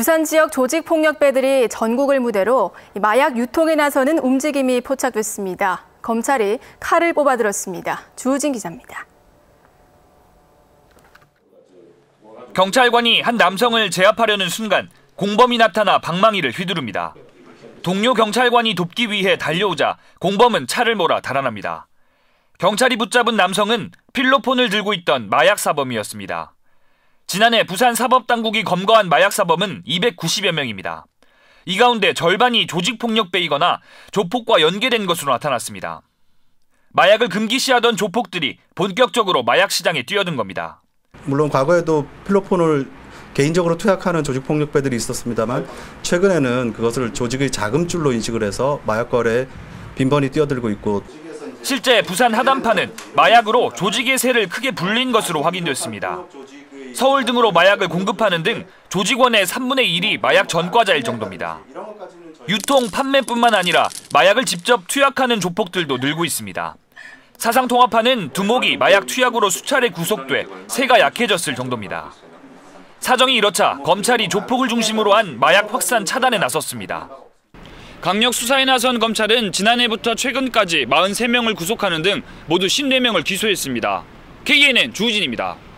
부산 지역 조직폭력배들이 전국을 무대로 마약 유통에 나서는 움직임이 포착됐습니다. 검찰이 칼을 뽑아들었습니다. 주우진 기자입니다. 경찰관이 한 남성을 제압하려는 순간 공범이 나타나 방망이를 휘두릅니다. 동료 경찰관이 돕기 위해 달려오자 공범은 차를 몰아 달아납니다. 경찰이 붙잡은 남성은 필로폰을 들고 있던 마약사범이었습니다. 지난해 부산 사법당국이 검거한 마약사범은 290여 명입니다. 이 가운데 절반이 조직폭력배이거나 조폭과 연계된 것으로 나타났습니다. 마약을 금기시하던 조폭들이 본격적으로 마약시장에 뛰어든 겁니다. 물론 과거에도 필로폰을 개인적으로 투약하는 조직폭력배들이 있었습니다만 최근에는 그것을 조직의 자금줄로 인식을 해서 마약거래에 빈번히 뛰어들고 있고, 실제 부산 하단판은 마약으로 조직의 세를 크게 불린 것으로 확인됐습니다. 서울 등으로 마약을 공급하는 등 조직원의 3분의 1이 마약 전과자일 정도입니다. 유통, 판매뿐만 아니라 마약을 직접 투약하는 조폭들도 늘고 있습니다. 사상통합파는 두목이 마약 투약으로 수차례 구속돼 세가 약해졌을 정도입니다. 사정이 이렇자 검찰이 조폭을 중심으로 한 마약 확산 차단에 나섰습니다. 강력 수사에 나선 검찰은 지난해부터 최근까지 43명을 구속하는 등 모두 54명을 기소했습니다. KNN 주우진입니다.